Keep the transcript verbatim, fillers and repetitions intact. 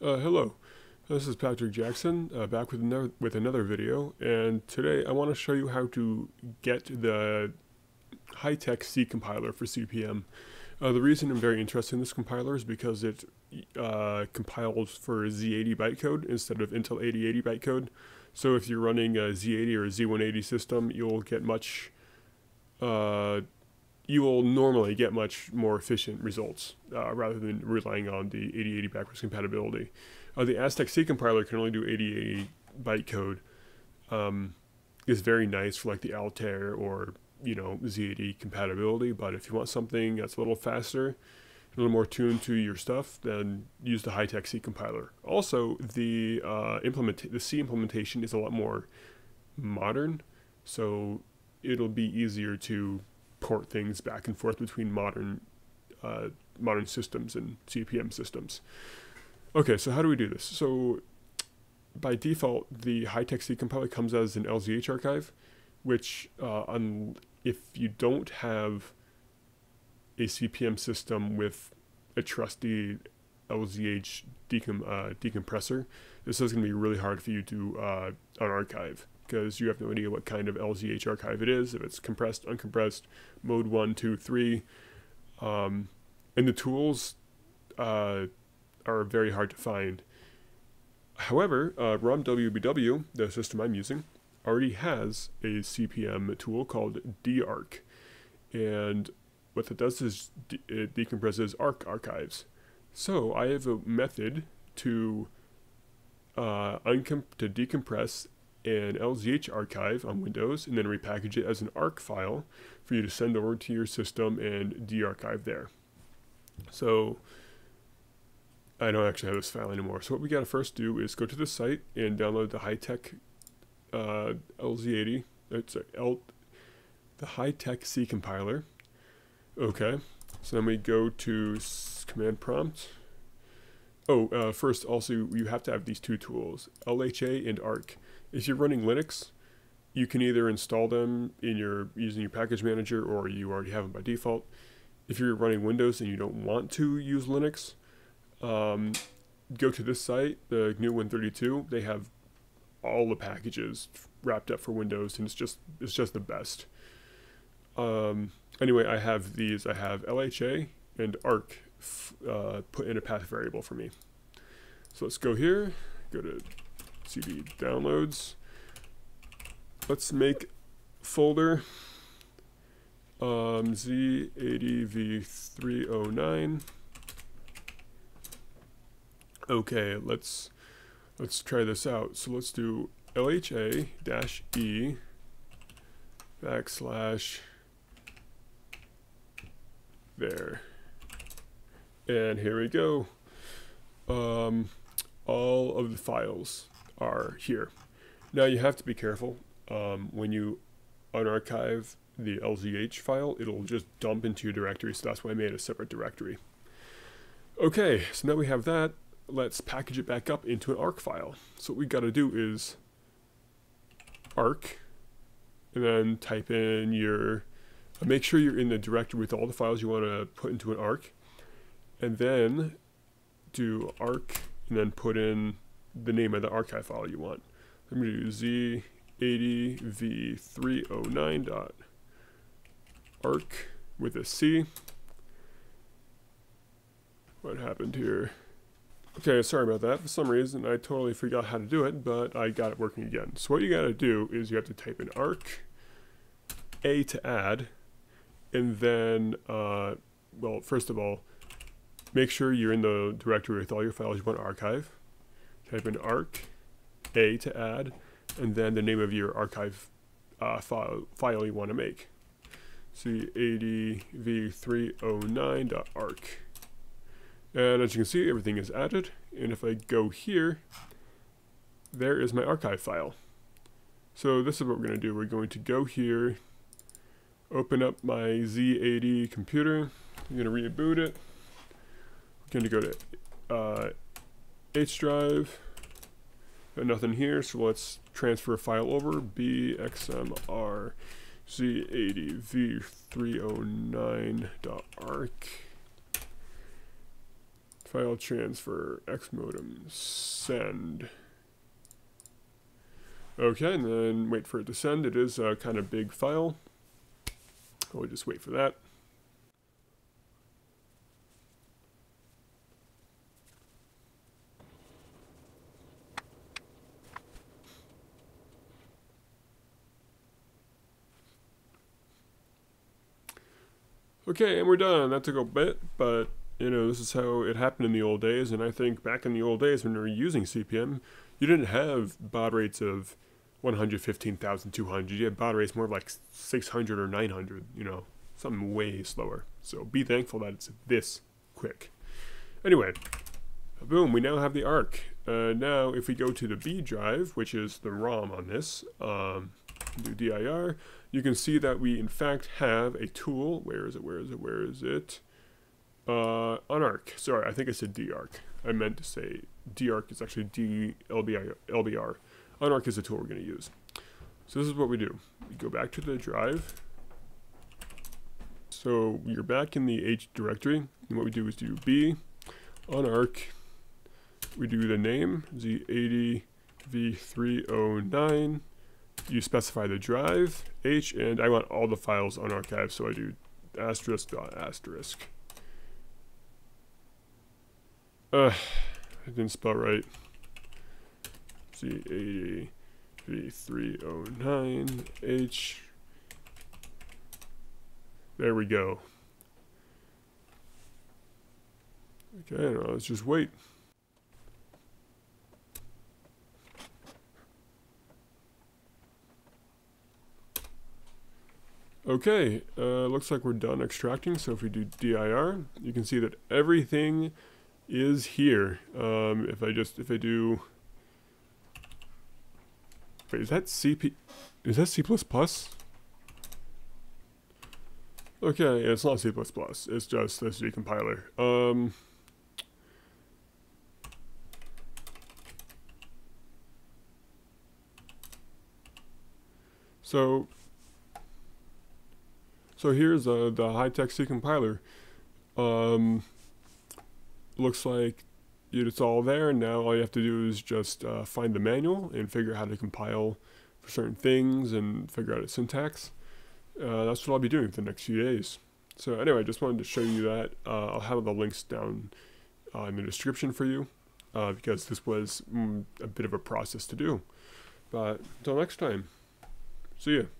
Uh, hello, this is Patrick Jackson, uh, back with another, with another video, and today I want to show you how to get the H I-TECH C compiler for C P M. Uh, the reason I'm very interested in this compiler is because it uh, compiles for Z eighty bytecode instead of Intel eighty eighty bytecode. So if you're running a Z eighty or a Z one eighty system, you'll get much, uh, you will normally get much more efficient results uh, rather than relying on the eighty eighty backwards compatibility. Uh, the Aztec C compiler can only do eighty eighty bytecode. Um, it's very nice for like the Altair or, you know, Z eighty compatibility, but if you want something that's a little faster, a little more tuned to your stuff, then use the H I-TECH C compiler. Also, the uh, implement the C implementation is a lot more modern, so it'll be easier to port things back and forth between modern uh, modern systems and C P M systems. Okay, so how do we do this? So by default, the H I-TECH C compiler comes as an L Z H archive, which uh, un if you don't have a C P M system with a trusty L Z H decom uh, decompressor, this is going to be really hard for you to uh, unarchive, because you have no idea what kind of L Z H archive it is, if it's compressed, uncompressed, mode one, two, three. Um, and the tools uh, are very hard to find. However, uh, ROMWBW, the system I'm using, already has a C P M tool called DeArc, and what that does is de it decompresses ARC archives. So I have a method to uh, uncom to decompress an L Z H archive on Windows and then repackage it as an ARC file for you to send over to your system and dearchive there. So I don't actually have this file anymore. So what we got to first do is go to the site and download the H I-TECH Uh, L Z eighty, sorry, L, the H I-TECH C compiler. Okay, so then we go to s command prompt. Oh, uh, first also you have to have these two tools, L H A and ARC. If you're running Linux, you can either install them in your using your package manager, or you already have them by default. If you're running Windows and you don't want to use Linux, um, go to this site, the G N U Win thirty-two. They have all the packages wrapped up for Windows, and it's just it's just the best. Um, anyway, I have these. I have L H A and ARC f uh, put in a path variable for me. So let's go here. Go to C D downloads. Let's make folder um, Z eighty v three oh nine. Okay, let's. Let's try this out. So let's do L H A dash E backslash there. And here we go. Um, all of the files are here. Now you have to be careful. Um, when you unarchive the L Z H file, it'll just dump into your directory. So that's why I made a separate directory. Okay, so now we have that. Let's package it back up into an ARC file. So what we got to do is ARC, and then type in your, make sure you're in the directory with all the files you want to put into an ARC, and then do ARC, and then put in the name of the archive file you want. I'm going to do Z eighty v three oh nine dot arc with a C. What happened here? Okay, sorry about that. For some reason, I totally forgot how to do it, but I got it working again. So what you gotta do is you have to type in ARC, A to add, and then, uh, well, first of all, make sure you're in the directory with all your files you want to archive. Type in ARC, A to add, and then the name of your archive uh, file, file you want to make. Z eighty v three oh nine dot arc. And as you can see, everything is added, and if I go here, there is my archive file. So this is what we're going to do. We're going to go here, open up my Z eighty computer, I'm going to reboot it, I'm going to go to uh, H drive, got nothing here, so let's transfer a file over, B X M R Z eighty v three oh nine dot arc. File transfer, X modem, send. Okay, and then wait for it to send. It is a kind of big file. We'll just wait for that. Okay, and we're done. That took a bit, but you know, this is how it happened in the old days. And I think back in the old days when we were using C P M, you didn't have baud rates of one hundred fifteen thousand two hundred. You had baud rates more of like six hundred or nine hundred, you know, something way slower. So be thankful that it's this quick. Anyway, boom, we now have the ARC. Uh, now, if we go to the B drive, which is the ROM on this, um, do dir, you can see that we in fact have a tool. Where is it? Where is it? Where is it? Uh, on ARC. Sorry, I think I said DeArc. I meant to say DeArc is actually D L B R. On ARC is the tool we're going to use. So this is what we do. We go back to the drive. So you're back in the H directory, and what we do is do B on ARC. We do the name Z eighty V three oh nine. You specify the drive, H, and I want all the files on archive, so I do asterisk dot asterisk. Uh, I didn't spell right. Z eighty V three oh nine H. There we go. Okay, now let's just wait. Okay, uh, looks like we're done extracting. So if we do dir, you can see that everything is here. Um, if I just, if I do, wait, is that C P, is that C plus plus? Okay, it's not C plus plus, it's just this decompiler. Um, so, So here's uh, the H I-TECH C compiler. Um, looks like it's all there. Now all you have to do is just uh, find the manual and figure out how to compile for certain things and figure out its syntax. Uh, that's what I'll be doing for the next few days. So anyway, I just wanted to show you that. Uh, I'll have the links down uh, in the description for you uh, because this was mm, a bit of a process to do. But until next time, see ya.